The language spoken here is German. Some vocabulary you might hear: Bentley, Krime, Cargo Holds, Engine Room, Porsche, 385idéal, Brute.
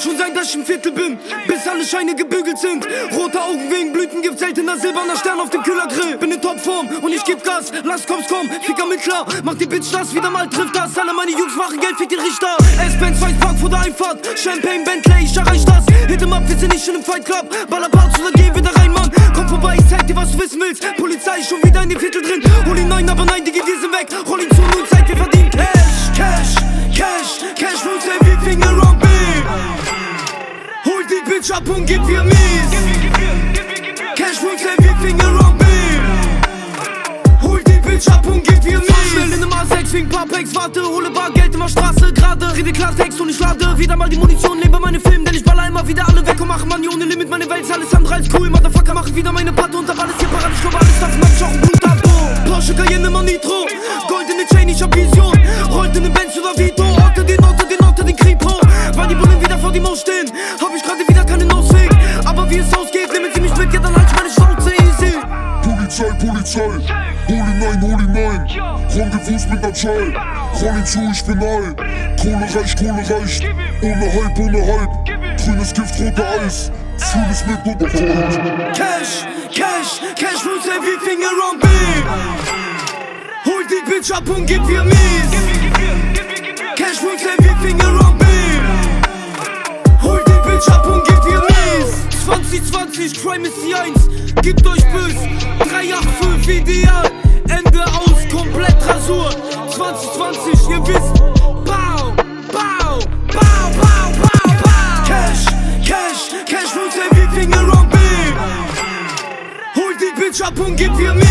Kann schon sein, dass ich im Viertel bin, bis alle Scheine gebügelt sind. Rote Augen wegen Blüten gibt seltener silberner Stern auf dem Kühlergrill. Bin in Topform und ich geb Gas, lass komm's komm, fick damit klar. Mach die Bitch das, wieder mal trifft das. Alle meine Jungs machen Geld, fick den Richter. S-Benz, Weißpark vor der Einfahrt, Champagne, Bentley, ich erreich das. Hit em up, wir sind nicht in einem Fight Club. Ballerparts oder geh wieder rein, Mann. Komm vorbei, ich zeig dir, was du wissen willst. Polizei ist schon wieder in dem Viertel drin. Hol ihn neun, aber nein, Digga, wir sind weg. Roll ihn zu, nun Zeit, wir verdienen Cash, Cash, Cash, Cash, Roots, every finger on B. Hol die Bitch ab und gib ihr mies. Cash, Roots, every finger on B. Hol die Bitch ab und gib ihr mies. Fahr schnell in einem A6, wegen paar Packs, warte, hole Bargeld immer Straße, gerade, rede Klartext und ich lade wieder mal die Munition, lebe meine Film, denn ich baller immer wieder alle weg und mache Money ohne Limit, meine Welt ist alles andere als cool, Motherfucker, mach ich wieder meine Patte und hab alles hier parat, ich glaube alles, das mach ich auch ein Blut-Abo. Porsche, Cayenne, immer Nitro, goldene Chain, ich hab Vision, rollt in den Benz oder Vito, Otte, den Otte, den Otte, den Krieg hoch, weil die Bullen wieder vor die Maus stehen, hab ich gerade wieder keinen Ausweg, aber wie es ausgeht, nehmen sie mich mit, ja dann halt ich meine Schnauze, easy. Polizei, Polizei, hol ihn ein, Rendezvous mit ner Chai, roll ihn zu, ich bin high, Kohle reicht, ohne Hype, grünes Gift, roter Eis, fühl es mit und Cash, Cash, Cash, Roots, every finger on B. Hol die Bitch ab und gib ihr mies. Cash, Roots, every finger on B. Hol die Bitch ab und gib ihr mies. 2020, Crime ist die 1, gebt euch bös, 385 ideal, Ende aus, komplett Rasur, 2020, ihr wisst, Bau, Bau, Bau, Bau, Bau, Bau. Cash, Cash, Cash, Roots, every finger on B. Hol die Bitch ab und gib ihr mies.